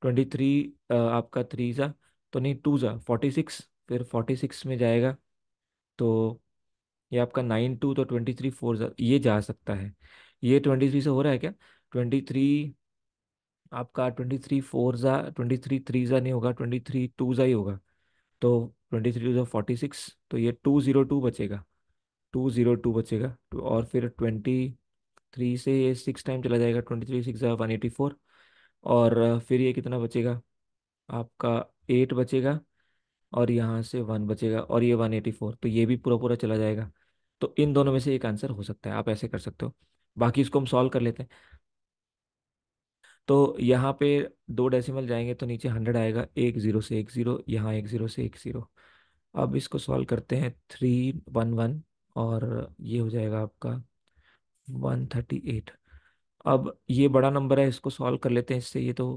ट्वेंटी थ्री आपका थ्री ज़ा तो नहीं, टू ज़ा फोर्टी सिक्स, फिर फोर्टी सिक्स में जाएगा तो ये आपका नाइन टू, तो ट्वेंटी थ्री फोर ज़ा ये जा सकता है। ये ट्वेंटी थ्री से हो रहा है क्या, ट्वेंटी थ्री आपका ट्वेंटी थ्री फोर ज़ा ट्वेंटी थ्री थ्री ज़ा नहीं होगा, ट्वेंटी थ्री टू ज़ा ही होगा। तो ट्वेंटी थ्री टू ज़ा फोर्टी सिक्स, तो ये टू ज़ीरो टू बचेगा, टू ज़ीरो टू बचेगा। और फिर ट्वेंटी थ्री से ये सिक्स टाइम चला जाएगा, ट्वेंटी थ्री सिक्स ज़ा वन एटी फोर, और फिर ये कितना बचेगा आपका, एट बचेगा, और यहाँ से वन बचेगा, और ये वन एटी फोर, तो ये भी पूरा पूरा चला जाएगा। तो इन दोनों में से एक आंसर हो सकता है, आप ऐसे कर सकते हो। बाकी इसको हम सॉल्व कर लेते हैं। तो यहाँ पे दो डेसिमल जाएंगे तो नीचे हंड्रेड आएगा, एक ज़ीरो से एक ज़ीरो, यहाँ एक ज़ीरो से एक ज़ीरो। अब इसको सॉल्व करते हैं, थ्री वन वन, और ये हो जाएगा आपका वन थर्टी एट। अब ये बड़ा नंबर है, इसको सॉल्व कर लेते हैं, इससे ये तो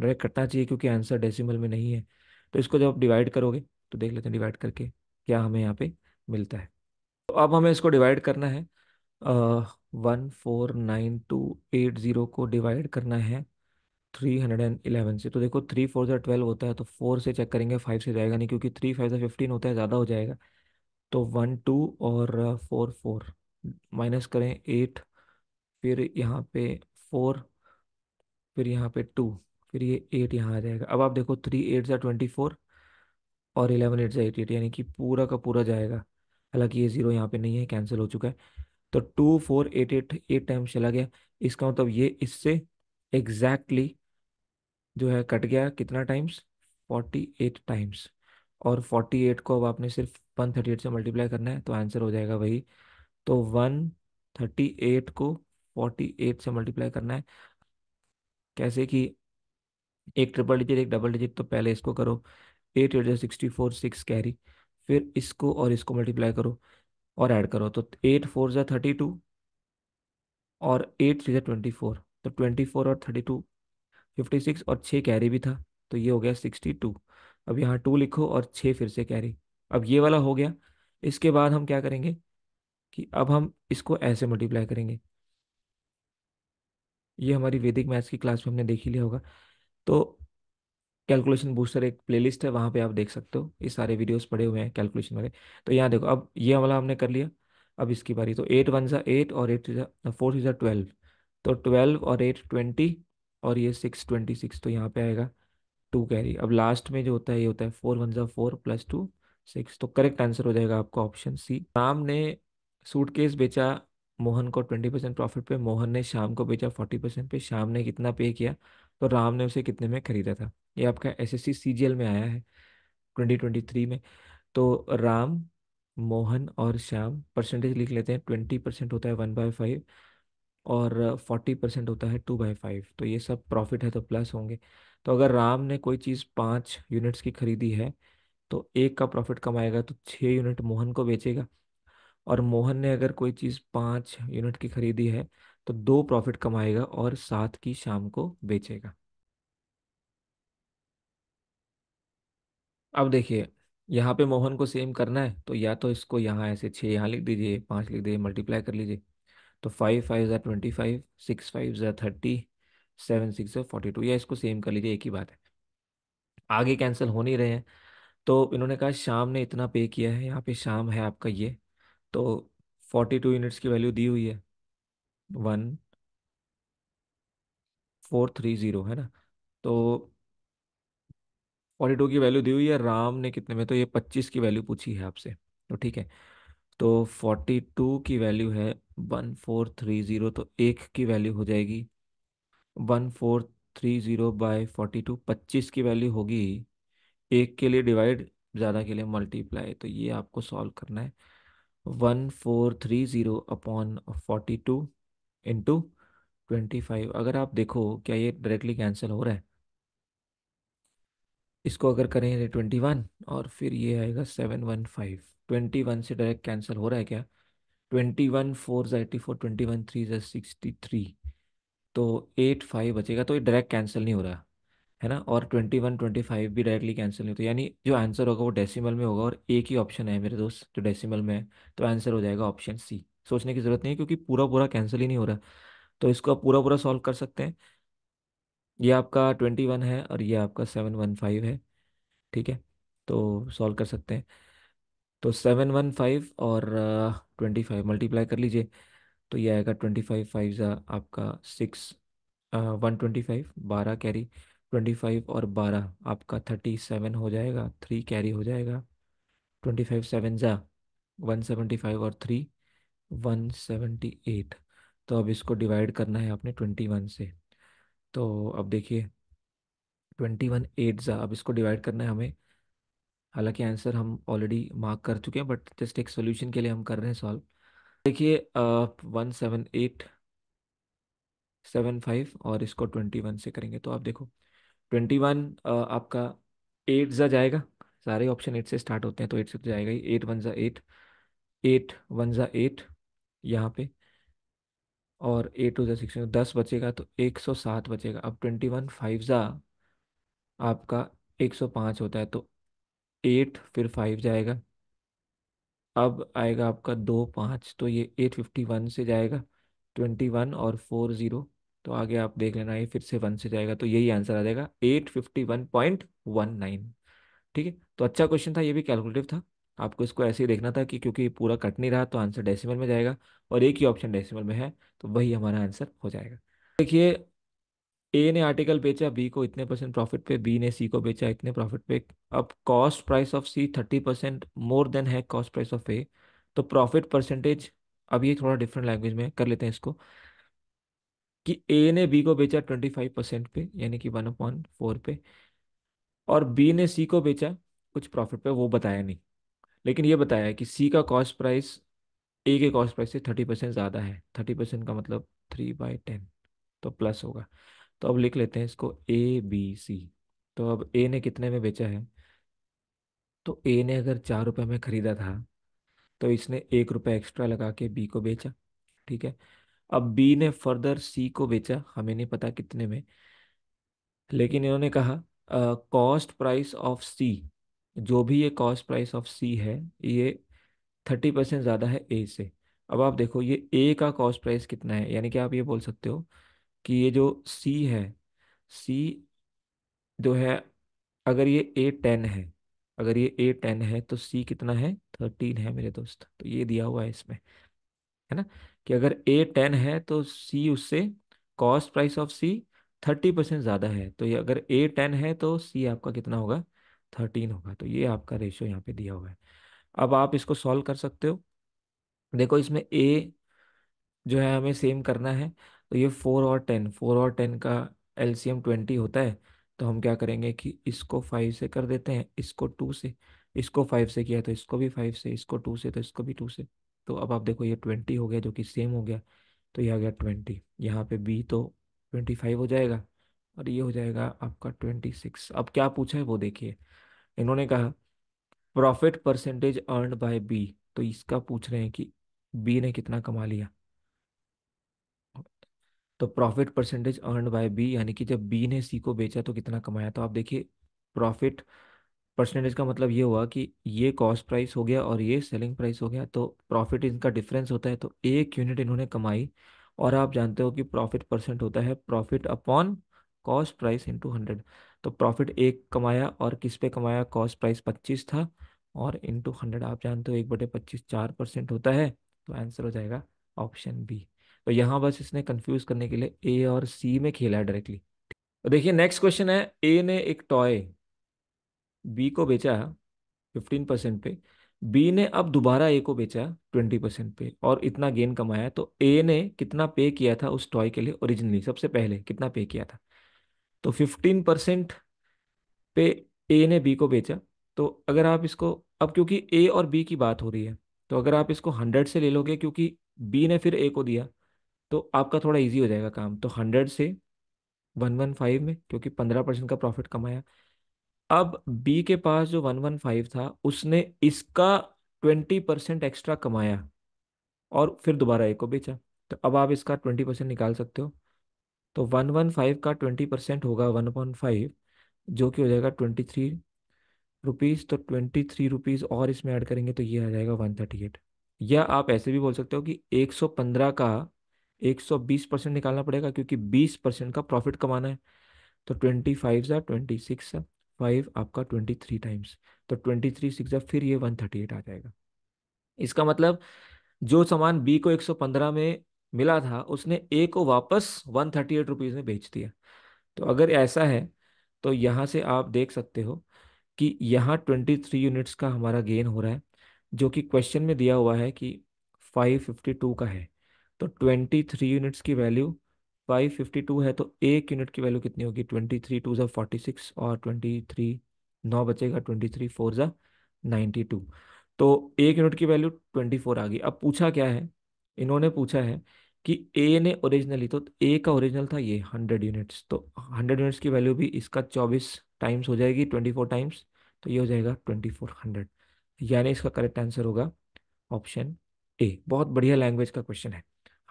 डायरेक्ट कटना चाहिए क्योंकि आंसर डेसिमल में नहीं है। तो इसको जब आप डिवाइड करोगे तो देख लेते हैं डिवाइड करके क्या हमें यहाँ पे मिलता है। तो अब हमें इसको डिवाइड करना है, one four nine two eight zero को डिवाइड करना है थ्री हंड्रेड एंड इलेवन से। तो देखो थ्री फोर ज़ा ट्वेल्व होता है, तो फोर से चेक करेंगे, फाइव से जाएगा नहीं, क्योंकि थ्री फाइव ज़ा फिफ्टीन होता है, ज़्यादा हो जाएगा। तो वन टू और फोर फोर माइनस करें एट, फिर यहाँ पे फोर, फिर यहाँ पे टू, फिर ये एट यहाँ आ जाएगा। अब आप देखो थ्री एट ज़ा ट्वेंटी फोर और इलेवन एट ज़ा एटी एट, यानी कि पूरा का पूरा जाएगा। हालांकि ये जीरो यहाँ पे नहीं है, कैंसिल हो चुका है। तो two four eight eight eight time चला गया, इसका मतलब ये इससे एग्जैक्टली जो है कट गया कितना टाइम्स, फोर्टी एट टाइम्स। और फोर्टी एट को अब आपने सिर्फ वन थर्टी एट से मल्टीप्लाई करना है, तो आंसर हो जाएगा वही। तो वन थर्टी एट को फोर्टी एट से मल्टीप्लाई करना है, कैसे कि एक ट्रिपल डिजिट एक डबल डिजिट। तो पहले इसको करो, एट एट जो सिक्सटी फोर सिक्स कैरी, फिर इसको और इसको मल्टीप्लाई करो और ऐड करो। तो एट फोर ज़ा थर्टी टू और एट थ्री ज़ा ट्वेंटी फोर, तो ट्वेंटी फोर और थर्टी टू फिफ्टी सिक्स, और छः कैरी भी था तो ये हो गया सिक्सटी टू। अब यहाँ टू लिखो और छः फिर से कैरी। अब ये वाला हो गया। इसके बाद हम क्या करेंगे कि अब हम इसको ऐसे मल्टीप्लाई करेंगे। ये हमारी वैदिक मैथ्स की क्लास में हमने देख ही लिया होगा। तो कैलकुलेशन बूस्टर एक प्लेलिस्ट है, वहाँ पे आप देख सकते हो, ये सारे वीडियोस पड़े हुए हैं कैलकुलेशन वाले। तो यहाँ देखो, अब ये वाला हमने कर लिया, अब इसकी बारी। तो एट वन ज़ा एट और एट फोर थ्री ज़ा ट्वेल्व, तो ट्वेल्व और एट ट्वेंटी, और ये सिक्स ट्वेंटी सिक्स, तो यहाँ पे आएगा टू कैरी। अब लास्ट में जो होता है ये होता है फोर वन ज़ा फोर प्लस टू सिक्स। तो करेक्ट आंसर हो जाएगा आपका ऑप्शन सी। राम ने सूटकेस बेचा मोहन को ट्वेंटी परसेंट प्रॉफिट पे, मोहन ने शाम को बेचा फोर्टी परसेंट पे। शाम ने कितना पे किया, तो राम ने उसे कितने में खरीदा था। ये आपका एसएससी सीजीएल में आया है ट्वेंटी ट्वेंटी थ्री में। तो राम, मोहन और शाम, परसेंटेज लिख लेते हैं। ट्वेंटी परसेंट होता है वन बाय फाइव और फोर्टी परसेंट होता है टू बाई फाइव। तो ये सब प्रॉफिट है तो प्लस होंगे। तो अगर राम ने कोई चीज़ पाँच यूनिट्स की खरीदी है तो एक का प्रॉफिट कमाएगा, तो छः यूनिट मोहन को बेचेगा और मोहन ने अगर कोई चीज़ पाँच यूनिट की खरीदी है तो दो प्रॉफिट कमाएगा और सात की शाम को बेचेगा। अब देखिए यहाँ पे मोहन को सेम करना है तो या तो इसको यहाँ ऐसे छः यहाँ लिख दीजिए, पाँच लिख दीजिए, मल्टीप्लाई कर लीजिए। तो फाइव फाइव ज़ा ट्वेंटी फाइव, सिक्स फाइव ज़ा थर्टी, सेवन सिक्स ज़ा फोर्टी टू, या इसको सेम कर लीजिए, एक ही बात है। आगे कैंसिल हो नहीं रहे हैं तो इन्होंने कहा शाम ने इतना पे किया है, यहाँ पे शाम है आपका ये, तो फोर्टी टू यूनिट्स की वैल्यू दी हुई है वन फोर थ्री ज़ीरो है ना, तो फोर्टी टू की वैल्यू दी हुई है। राम ने कितने में, तो ये पच्चीस की वैल्यू पूछी है आपसे, तो ठीक है तो फोर्टी टू की वैल्यू है वन फोर थ्री ज़ीरो, तो एक की वैल्यू हो जाएगी one four three zero by forty two, पच्चीस की वैल्यू होगी एक के लिए डिवाइड, ज़्यादा के लिए मल्टीप्लाई। तो ये आपको सॉल्व करना है one four three zero upon forty two into twenty five. अगर आप देखो क्या ये डायरेक्टली कैंसिल हो रहा है, इसको अगर करें ट्वेंटी वन और फिर ये आएगा seven one five, twenty one से डायरेक्ट कैंसिल हो रहा है क्या, ट्वेंटी वन फोर ज़ा eighty four, twenty one three ज़ा सिक्सटी थ्री, तो एट फाइव बचेगा। तो ये डायरेक्ट कैंसिल नहीं हो रहा है ना, और ट्वेंटी वन ट्वेंटी फाइव भी डायरेक्टली कैंसिल नहीं होता, यानी जो आंसर होगा वो डेसिमल में होगा और एक ही ऑप्शन है मेरे दोस्त जो डेसिमल में है, तो आंसर हो जाएगा ऑप्शन सी। सोचने की ज़रूरत नहीं है क्योंकि पूरा पूरा कैंसिल ही नहीं हो रहा, तो इसको आप पूरा पूरा सॉल्व कर सकते हैं। ये आपका ट्वेंटी वन है और ये आपका सेवन वन फाइव है, ठीक है तो सॉल्व कर सकते हैं। तो सेवन वन फाइव और ट्वेंटी फाइव मल्टीप्लाई कर लीजिए, तो ये आएगा ट्वेंटी फाइव फाइव ज़ा आपका सिक्स, वन ट्वेंटी फाइव, बारह कैरी, ट्वेंटी फाइव और बारह आपका थर्टी सेवन हो जाएगा, थ्री कैरी हो जाएगा, ट्वेंटी फाइव सेवन ज़ा वन सेवेंटी फाइव और थ्री वन सेवेंटी एट। तो अब इसको डिवाइड करना है आपने ट्वेंटी वन से, तो अब देखिए ट्वेंटी वन एट ज़ा, अब इसको डिवाइड करना है हमें, हालांकि आंसर हम ऑलरेडी मार्क कर चुके हैं बट जस्ट एक सोल्यूशन के लिए हम कर रहे हैं सॉल्व। देखिए one seven eight seven five और इसको ट्वेंटी वन से करेंगे, तो आप देखो ट्वेंटी वन uh, आपका एट ज़ा जाएगा, सारे ऑप्शन एट से स्टार्ट होते हैं तो एट से तो जाएगा ही, एट वन ज़ा एट, एट वन ज़ा एट यहाँ पे, और एट टू ज़ा सिक्सटीन, दस बचेगा तो एक सौ सात बचेगा। अब ट्वेंटी वन फाइव ज़ा आपका एक सौ पाँच होता है, तो एट फिर फाइव जाएगा, अब आएगा आपका दो पाँच, तो ये एट फिफ्टी वन से जाएगा, ट्वेंटी वन और फोर ज़ीरो, तो आगे आप देख लेना ये फिर से वन से जाएगा, तो यही आंसर आ जाएगा eight fifty one point one nine. ठीक है तो अच्छा क्वेश्चन था, ये भी कैलकुलेटिव था, आपको इसको ऐसे ही देखना था कि क्योंकि पूरा कट नहीं रहा तो आंसर डेसिमल में जाएगा और एक ही ऑप्शन डेसिमल में है तो वही हमारा आंसर हो जाएगा। देखिए ए ने आर्टिकल बेचा बी को इतने परसेंट प्रॉफिट पे, बी ने सी को बेचा इतने प्रॉफिट पे। अब cost price of C thirty percent more than है कॉस्ट प्राइस ऑफ ए, तो प्रॉफिट परसेंटेज, अब ये थोड़ा डिफरेंट लैंग्वेज में कर लेते हैं इसको, कि ए ने बी को बेचा ट्वेंटी फाइव परसेंट पे यानी कि वन अपॉन फोर पे, और बी ने सी को बेचा कुछ प्रॉफिट पे, वो बताया नहीं लेकिन ये बताया कि सी का कॉस्ट प्राइस ए के कॉस्ट प्राइस से थर्टी परसेंट ज़्यादा है, थर्टी परसेंट का मतलब थ्री बाई टेन तो प्लस होगा। तो अब लिख लेते हैं इसको ए बी सी। तो अब ए ने कितने में बेचा है, तो ए ने अगर चार रुपये में ख़रीदा था तो इसने एक रुपया एक्स्ट्रा लगा के बी को बेचा, ठीक है। अब बी ने फर्दर सी को बेचा, हमें नहीं पता कितने में, लेकिन इन्होंने कहा कॉस्ट प्राइस ऑफ सी, जो भी ये कॉस्ट प्राइस ऑफ सी है ये थर्टी परसेंट ज़्यादा है ए से। अब आप देखो ये ए का कॉस्ट प्राइस कितना है, यानी कि आप ये बोल सकते हो कि ये जो सी है, सी जो है अगर ये ए टेन है, अगर ये ए टेन है तो सी कितना है थर्टीन है मेरे दोस्त, तो ये दिया हुआ है इसमें है ना, कि अगर ए टेन है तो सी उससे cost price of C thirty percent ज़्यादा है, तो ये अगर ए टेन है तो सी आपका कितना होगा थर्टीन होगा, तो ये आपका रेशियो यहाँ पे दिया हुआ है। अब आप इसको सॉल्व कर सकते हो, देखो इसमें ए जो है हमें सेम करना है, तो ये फोर और टेन, फोर और टेन का एलसीएम ट्वेंटी होता है, तो हम क्या करेंगे कि इसको फाइव से कर देते हैं, इसको टू से, इसको फाइव से किया तो इसको भी फाइव से, इसको टू से तो इसको भी टू से, तो अब आप देखो ये ट्वेंटी हो गया जो कि सेम हो गया, तो ये आ गया ट्वेंटी। यहाँ पे बी तो ट्वेंटी फाइव हो जाएगा और ये हो जाएगा आपका ट्वेंटी सिक्स। अब क्या पूछा है वो देखिए, इन्होंने कहा profit percentage earned by B तो इसका पूछ रहे हैं कि बी ने कितना कमा लिया। तो profit percentage earn by B, यानी कि जब बी ने सी को बेचा तो कितना कमाया। तो आप देखिए प्रॉफिट परसेंटेज का मतलब ये हुआ कि ये कॉस्ट प्राइस हो गया और ये सेलिंग प्राइस हो गया, तो प्रॉफिट इनका डिफरेंस होता है। तो एक यूनिट इन्होंने कमाई, और आप जानते हो कि प्रॉफिट परसेंट होता है profit upon cost price into hundred. तो प्रॉफिट एक कमाया और किस पे कमाया, कॉस्ट प्राइस पच्चीस था और इंटू हंड्रेड, आप जानते हो एक बटे पच्चीस चार परसेंट होता है। तो आंसर हो जाएगा ऑप्शन बी। तो यहाँ बस इसने कंफ्यूज करने के लिए ए और सी में खेला है डायरेक्टली। तो देखिए नेक्स्ट क्वेश्चन है, ए ने एक टॉय बी को बेचा फिफ्टीन परसेंट पे, बी ने अब दोबारा ए को बेचा ट्वेंटी परसेंट पे और इतना गेन कमाया। तो ए ने कितना पे किया था उस टॉय के लिए ओरिजिनली, सबसे पहले कितना पे किया था। तो फिफ्टीन परसेंट पे ए ने बी को बेचा। तो अगर आप इसको अब, क्योंकि ए और बी की बात हो रही है, तो अगर आप इसको हंड्रेड से ले लोगे क्योंकि बी ने फिर ए को दिया, तो आपका थोड़ा इजी हो जाएगा काम। तो हंड्रेड से वन वन फाइव में, क्योंकि पंद्रह परसेंट का प्रॉफिट कमाया। अब बी के पास जो वन वन फाइव था उसने इसका ट्वेंटी परसेंट एक्स्ट्रा कमाया और फिर दोबारा ए को बेचा। तो अब आप इसका ट्वेंटी परसेंट निकाल सकते हो। तो वन वन फाइव का ट्वेंटी परसेंट होगा वन पॉइंट फाइव, जो कि हो जाएगा ट्वेंटी थ्री रुपीज़। तो ट्वेंटी थ्री रुपीज़ और इसमें ऐड करेंगे तो ये आ जाएगा वन थर्टी एट। या आप ऐसे भी बोल सकते हो कि एक सौ पंद्रह का एक सौ बीस परसेंट निकालना पड़ेगा, क्योंकि बीस परसेंट का प्रॉफिट कमाना है। तो ट्वेंटी फाइव सा ट्वेंटी सिक्स फाइव आपका ट्वेंटी थ्री टाइम्स, तो ट्वेंटी थ्री सिक्स फिर ये वन थर्टी एट आ जाएगा। इसका मतलब जो सामान बी को एक सौ पंद्रह में मिला था उसने ए को वापस वन थर्टी एट रुपीज़ में बेच दिया। तो अगर ऐसा है तो यहाँ से आप देख सकते हो कि यहाँ ट्वेंटी थ्री यूनिट्स का हमारा गेन हो रहा है, जो कि क्वेश्चन में दिया हुआ है कि फाइव फिफ्टी टू का है। तो ट्वेंटी थ्री यूनिट्स की वैल्यू फाइव फिफ्टी टू है, तो एक यूनिट की वैल्यू कितनी होगी, ट्वेंटी थ्री टू ज़ा फोर्टी सिक्स और ट्वेंटी थ्री नौ बचेगा, ट्वेंटी थ्री फोर ज़ा नाइन्टी टू। तो एक यूनिट की वैल्यू ट्वेंटी फोर आ गई। अब पूछा क्या है, इन्होंने पूछा है कि ए ने ओरिजिनली, तो ए का ओरिजिनल था ये हंड्रेड यूनिट्स, तो हंड्रेड यूनिट्स की वैल्यू भी इसका चौबीस टाइम्स हो जाएगी, ट्वेंटी फोर टाइम्स, तो ये हो जाएगा ट्वेंटी फोर हंड्रेड। यानी इसका करेक्ट आंसर होगा ऑप्शन ए। बहुत बढ़िया लैंग्वेज का क्वेश्चन है,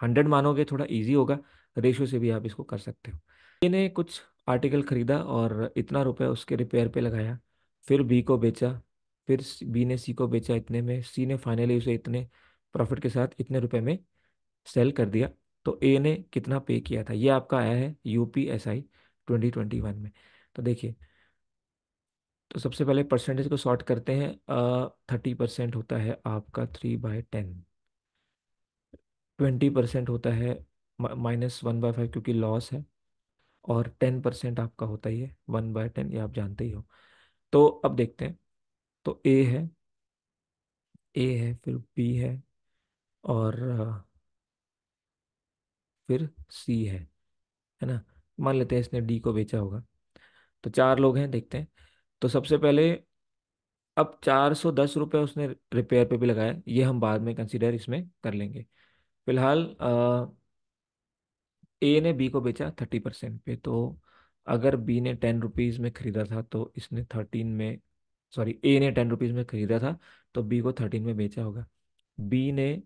हंड्रेड मानोगे थोड़ा इजी होगा, रेशो से भी आप इसको कर सकते हो। ए ने कुछ आर्टिकल खरीदा और इतना रुपए उसके रिपेयर पे लगाया, फिर बी को बेचा, फिर बी ने सी को बेचा इतने में, सी ने फाइनली उसे इतने प्रॉफिट के साथ इतने रुपए में सेल कर दिया। तो ए ने कितना पे किया था, ये आपका आया है यूपीएसआई ट्वेंटी ट्वेंटी वन में। तो देखिए, तो सबसे पहले परसेंटेज को सॉर्ट करते हैं। थर्टी परसेंट होता है आपका three by ten, twenty percent होता है माइनस वन बाई फाइव क्योंकि लॉस है, और टेन परसेंट आपका होता ही है वन बाई टेन, ये आप जानते ही हो। तो अब देखते हैं, तो ए है ए है फिर बी है और फिर सी है है ना। मान लेते हैं इसने डी को बेचा होगा, तो चार लोग हैं, देखते हैं। तो सबसे पहले अब चार सौ दस रुपये उसने रिपेयर पे भी लगाया, ये हम बाद में कंसीडर इसमें कर लेंगे। फिलहाल ए ने बी को बेचा थर्टी परसेंट पे, तो अगर बी ने टेन रुपीज़ में ख़रीदा था तो इसने थर्टीन में, सॉरी ए ने टेन रुपीज़ में ख़रीदा था तो बी को थर्टीन में बेचा होगा। बी ने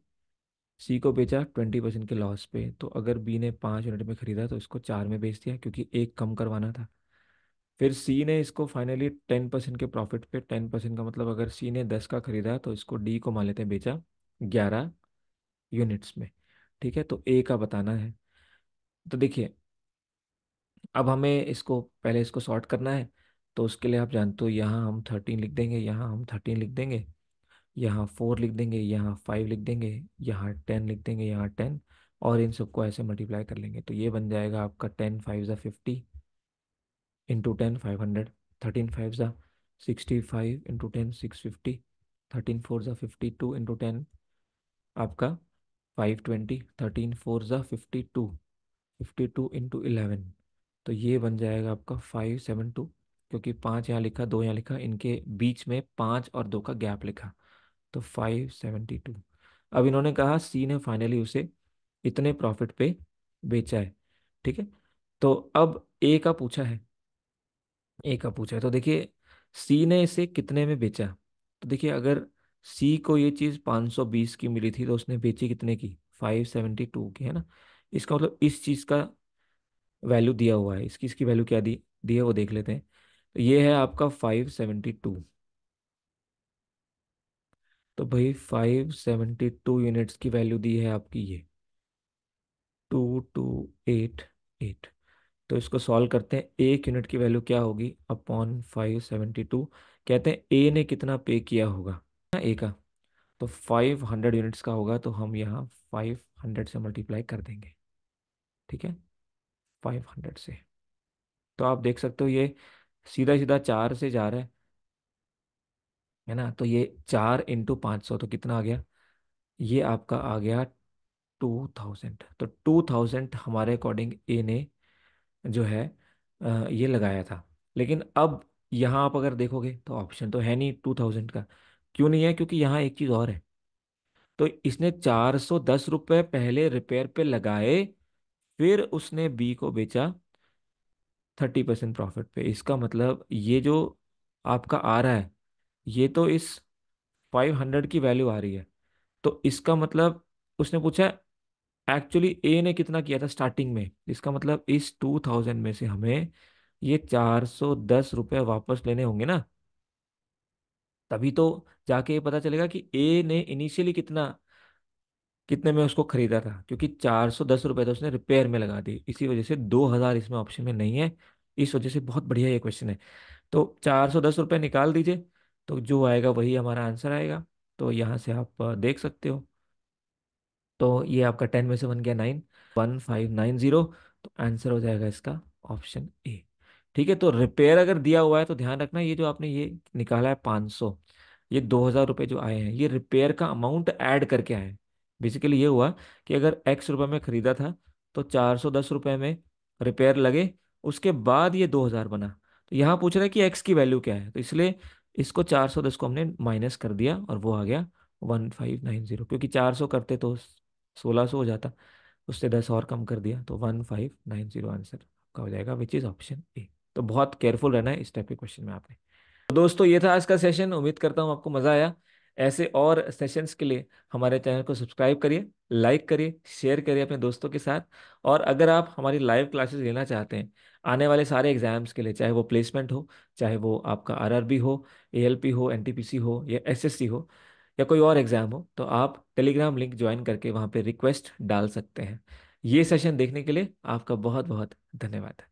सी को बेचा ट्वेंटी परसेंट के लॉस पे, तो अगर बी ने पाँच यूनिट में ख़रीदा तो इसको चार में बेच दिया क्योंकि एक कम करवाना था। फिर सी ने इसको फाइनली टेन परसेंट के प्रॉफिट पे, टेन परसेंट का मतलब अगर सी ने दस का ख़रीदा तो इसको डी को मान लेते हैं बेचा ग्यारह यूनिट्स में, ठीक है। तो ए का बताना है। तो देखिए अब हमें इसको पहले इसको सॉर्ट करना है, तो उसके लिए आप जानते हो यहाँ हम थर्टीन लिख देंगे, यहाँ हम थर्टीन लिख देंगे, यहाँ फोर लिख देंगे, यहाँ फाइव लिख देंगे, यहाँ टेन लिख देंगे, यहाँ टेन, और इन सबको ऐसे मल्टीप्लाई कर लेंगे। तो ये बन जाएगा आपका टेन फाइव ज़ा fifty into ten five hundred, thirteen five ज़ा sixty five into ten six fifty, thirteen four ज़ा फिफ्टी टू इंटू टेन आपका फाइव ट्वेंटी, थर्टीन फोर ज़ा fifty two, fifty two into eleven, तो ये बन जाएगा आपका फाइव सेवन टू, क्योंकि पाँच यहाँ लिखा दो यहाँ लिखा, इनके बीच में पाँच और दो का गैप लिखा, तो फाइव सेवेंटी टू। अब इन्होंने कहा सी ने फाइनली उसे इतने प्रॉफिट पे बेचा है, ठीक है। तो अब ए का पूछा है, ए का पूछा है तो देखिए सी ने इसे कितने में बेचा। तो देखिए अगर सी को ये चीज पाँच सौ बीस की मिली थी तो उसने बेची कितने की, पाँच सौ बहत्तर की, है ना। इसका मतलब इस चीज का वैल्यू दिया हुआ है, इसकी इसकी वैल्यू क्या दी दी है वो देख लेते हैं। तो ये है आपका पाँच सौ बहत्तर, तो भाई पाँच सौ बहत्तर यूनिट्स की वैल्यू दी है आपकी ये बाईस सौ अठासी। तो इसको सॉल्व करते हैं, एक यूनिट की वैल्यू क्या होगी अपॉन पाँच सौ बहत्तर। कहते हैं ए ने कितना पे किया होगा, ए का तो पाँच सौ यूनिट्स का होगा, तो हम यहाँ पाँच सौ से मल्टीप्लाई कर देंगे, ठीक है पाँच सौ से। तो आप देख सकते हो ये सीधा सीधा चार से जा रहा है है ना। तो ये चार इंटू पाँच सौ तो कितना आ गया, ये आपका आ गया टू थाउजेंड। तो टू थाउजेंड हमारे अकॉर्डिंग ए ने जो है आ, ये लगाया था। लेकिन अब यहाँ आप अगर देखोगे तो ऑप्शन तो है नहीं टू थाउजेंड का, क्यों नहीं है क्योंकि यहाँ एक चीज़ और है। तो इसने चार सौ दस रुपये पहले रिपेयर पे लगाए, फिर उसने बी को बेचा थर्टी परसेंट प्रॉफिट पे। इसका मतलब ये जो आपका आ रहा है ये तो इस फाइव हंड्रेड की वैल्यू आ रही है। तो इसका मतलब उसने पूछा एक्चुअली ए ने कितना किया था स्टार्टिंग में, इसका मतलब इस टू थाउजेंड में से हमें ये चार सौ दस रुपये वापस लेने होंगे ना, तभी तो जाके ये पता चलेगा कि ए ने इनिशियली कितना कितने में उसको खरीदा था, क्योंकि चार सौ दस रुपये तो उसने रिपेयर में लगा दी। इसी वजह से दो हज़ार इसमें ऑप्शन में नहीं है, इस वजह से बहुत बढ़िया ये क्वेश्चन है। तो चार सौ दस रुपये निकाल दीजिए तो जो आएगा वही हमारा आंसर आएगा। तो यहाँ से आप देख सकते हो। तो ये आपका टेन में से बन गया nine, one five nine zero. तो आंसर हो जाएगा इसका ऑप्शन ए, ठीक है। तो रिपेयर अगर दिया हुआ है तो ध्यान रखना, ये जो आपने ये निकाला है पाँच सौ, ये दो हज़ार रुपये जो आए हैं ये रिपेयर का अमाउंट ऐड करके आए हैं। बेसिकली ये हुआ कि अगर एक्स रुपये में ख़रीदा था तो चार सौ दस रुपये में रिपेयर लगे, उसके बाद ये दो हज़ार बना। तो यहाँ पूछ रहा है कि एक्स की वैल्यू क्या है, तो इसलिए इसको चार सौ दस को हमने माइनस कर दिया और वो आ गया वन फाइव नाइन जीरो, क्योंकि चार सौ करते तो सोलह सौ हो जाता, उससे दस और कम कर दिया, तो one five nine zero answer आपका हो जाएगा, विच इज़ ऑप्शन ए। तो बहुत केयरफुल रहना है इस टाइप के क्वेश्चन में आपने। तो दोस्तों ये था आज का सेशन, उम्मीद करता हूँ आपको मज़ा आया। ऐसे और सेशंस के लिए हमारे चैनल को सब्सक्राइब करिए, लाइक करिए, शेयर करिए अपने दोस्तों के साथ। और अगर आप हमारी लाइव क्लासेस लेना चाहते हैं आने वाले सारे एग्जाम्स के लिए, चाहे वो प्लेसमेंट हो, चाहे वो आपका आरआरबी हो, एएलपी हो, एनटीपीसी हो या एसएससी हो या कोई और एग्ज़ाम हो, तो आप टेलीग्राम लिंक ज्वाइन करके वहाँ पर रिक्वेस्ट डाल सकते हैं। ये सेशन देखने के लिए आपका बहुत बहुत धन्यवाद।